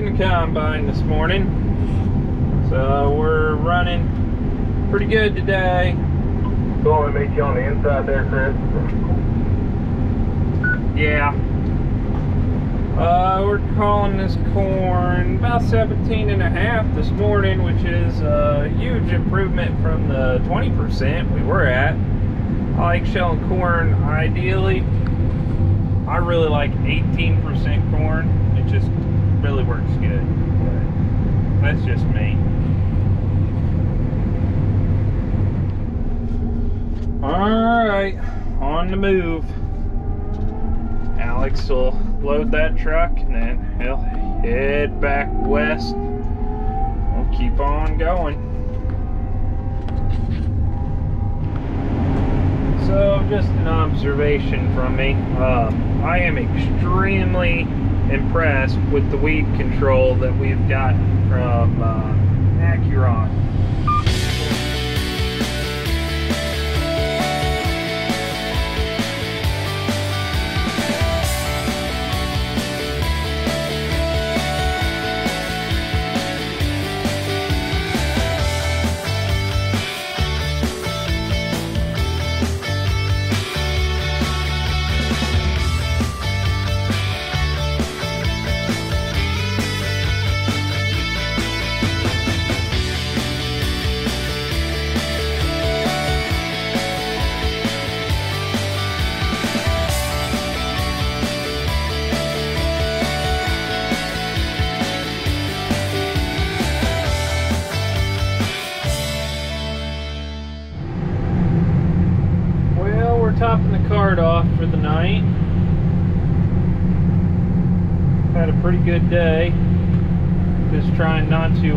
working the combine this morning, so we're running pretty good today. Go and meet you on the inside there, Chris. Yeah. We're calling this corn about 17.5 this morning, which is a huge improvement from the 20% we were at. I like shelling corn ideally. I really like 18% corn. It just really works good. But that's just me. Alright, on the move. Alex will load that truck and then he'll head back west. We'll keep on going. So just an observation from me, I am extremely impressed with the weed control that we've gotten from Acuron. Topping the cart off for the night. Had a pretty good day. Just trying not to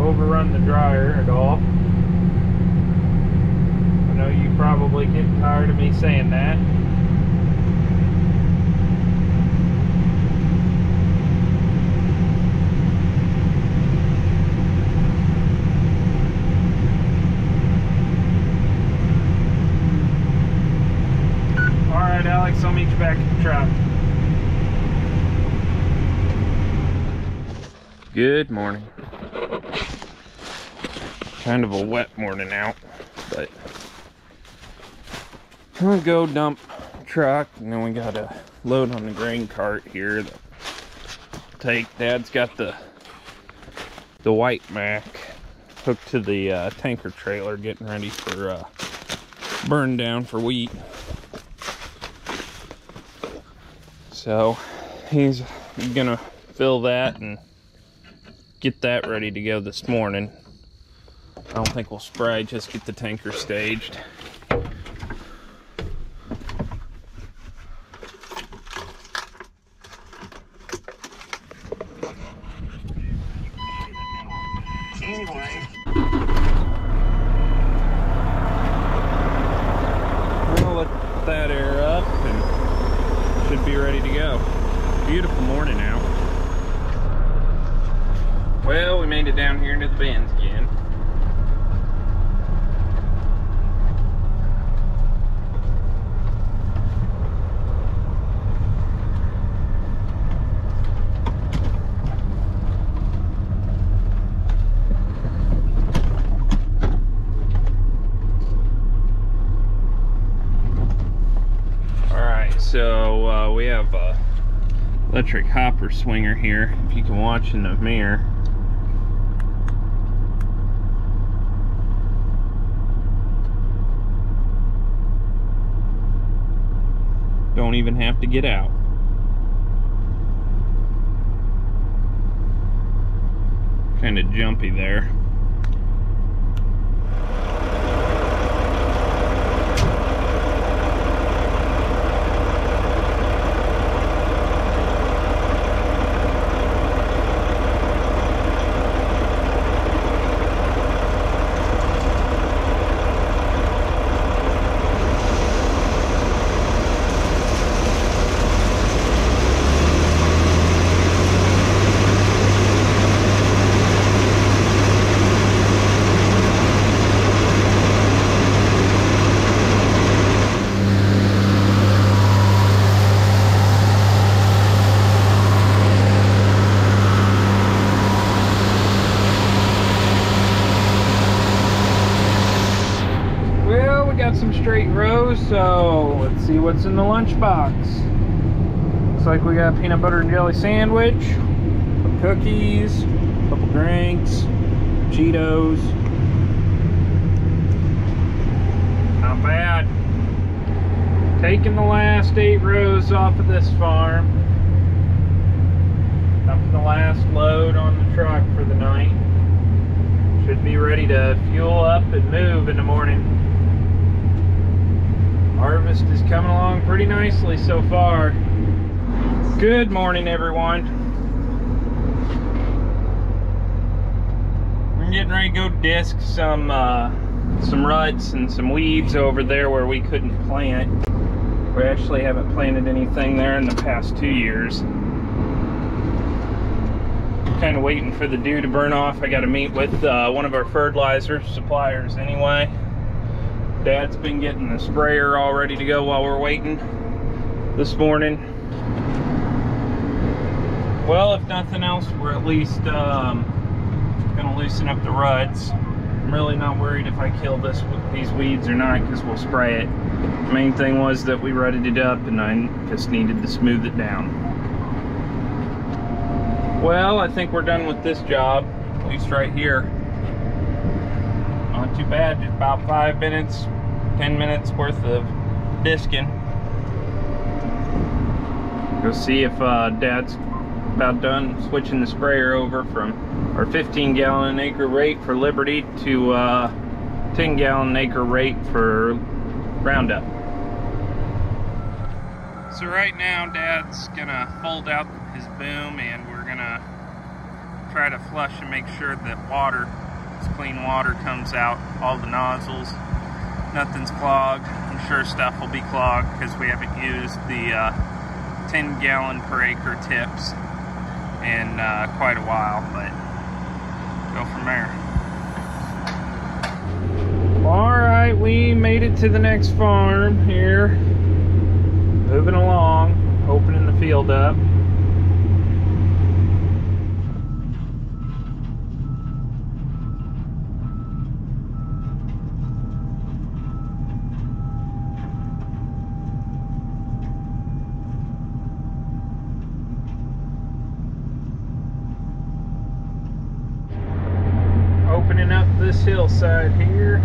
overrun the dryer at all. I know you probably get tired of me saying that. I'll meet you back at the truck. Good morning. Kind of a wet morning out, but I'm gonna go dump the truck, and then we got a load on the grain cart here. Dad's got the white Mack hooked to the tanker trailer, getting ready for burn down for wheat. So he's gonna fill that and get that ready to go this morning. I don't think we'll spray, just get the tanker staged. Anyway. I'm gonna let that air up and should be ready to go. Beautiful morning out. Well, we made it down here into the bends again. So we have a electric hopper swinger here, if you can watch in the mirror. Don't even have to get out. Kind of jumpy there. straight row, so let's see what's in the lunchbox. Looks like we got a peanut butter and jelly sandwich, cookies, a couple drinks, Cheetos. Not bad. Taking the last 8 rows off of this farm. Up to the last load on the truck for the night. Should be ready to fuel up and move in the morning. Harvest is coming along pretty nicely so far. Good morning, everyone. We're getting ready to go disc some ruts and some weeds over there where we couldn't plant. We actually haven't planted anything there in the past 2 years. Kind of waiting for the dew to burn off. I got to meet with one of our fertilizer suppliers anyway. Dad's been getting the sprayer all ready to go while we're waiting this morning. Well, if nothing else, we're at least gonna loosen up the ruts. I'm really not worried if I kill these weeds or not, because we'll spray it. The main thing was that we rutted it up, and I just needed to smooth it down. Well, I think we're done with this job, at least right here. Not too bad, just about 10 minutes worth of disking. Go see if Dad's about done switching the sprayer over from our 15-gallon acre rate for Liberty to 10-gallon acre rate for Roundup. So right now, Dad's gonna fold out his boom, and we're gonna try to flush and make sure that water, this clean water, comes out all the nozzles. Nothing's clogged. I'm sure stuff will be clogged because we haven't used the 10-gallon per acre tips in quite a while, but go from there. All right, we made it to the next farm here. Moving along, opening the field up. Opening up this hillside here.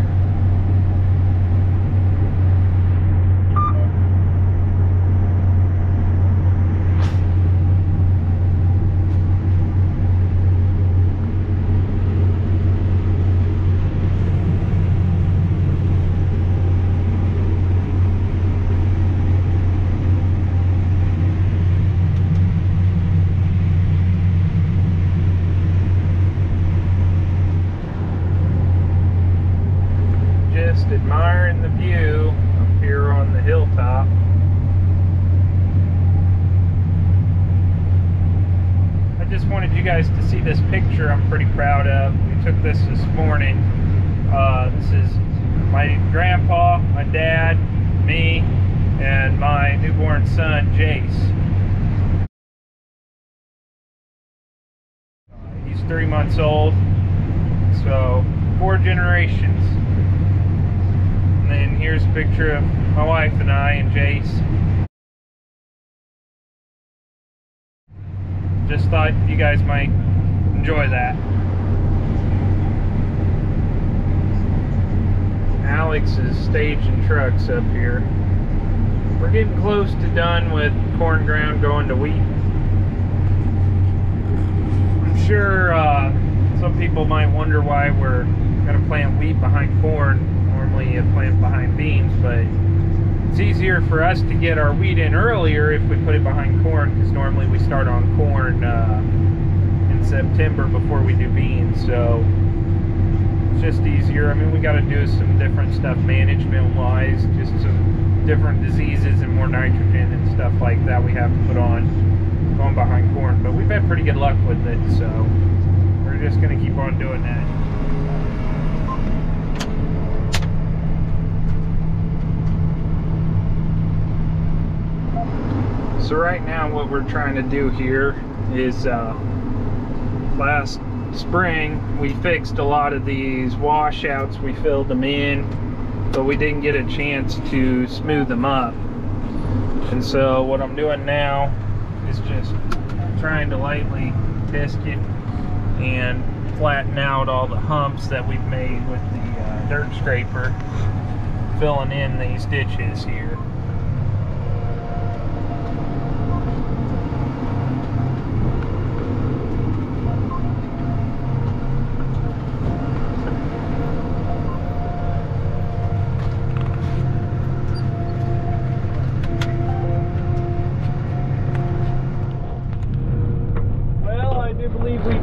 Admiring the view up here on the hilltop. I just wanted you guys to see this picture I'm pretty proud of. We took this morning. This is my grandpa, my dad, me, and my newborn son, Jace. He's 3 months old, so 4 generations. And here's a picture of my wife and I and Jace. Just thought you guys might enjoy that. Alex's stage and trucks up here. We're getting close to done with corn ground going to wheat. I'm sure some people might wonder why we're going to plant wheat behind corn. Normally a plant behind beans, but it's easier for us to get our wheat in earlier if we put it behind corn, because normally we start on corn in September before we do beans, so it's just easier. I mean, we got to do some different stuff management wise, just some different diseases and more nitrogen and stuff like that we have to put on going behind corn, but we've had pretty good luck with it, so we're just going to keep on doing that. So right now what we're trying to do here is last spring we fixed a lot of these washouts. We filled them in but we didn't get a chance to smooth them up. And so what I'm doing now is just trying to lightly disc it and flatten out all the humps that we've made with the dirt scraper, filling in these ditches here.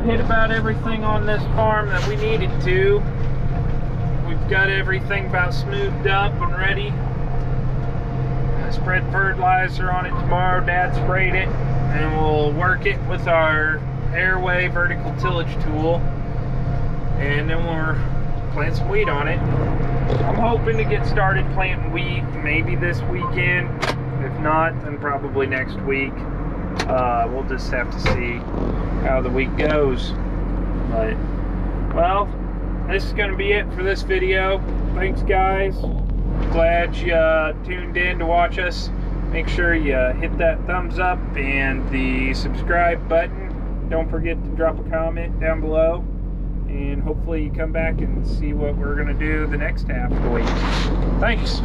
Hit about everything on this farm that we needed to. We've got everything about smoothed up and ready. I spread fertilizer on it tomorrow. Dad sprayed it, and we'll work it with our Airway vertical tillage tool, and then we'll plant some wheat on it. I'm hoping to get started planting wheat maybe this weekend. If not, then probably next week. We'll just have to see how the week goes. But well, this is going to be it for this video. Thanks guys, glad you tuned in to watch us. Make sure you hit that thumbs up and the subscribe button. Don't forget to drop a comment down below, and hopefully you come back and see what we're going to do the next half of the week. Thanks.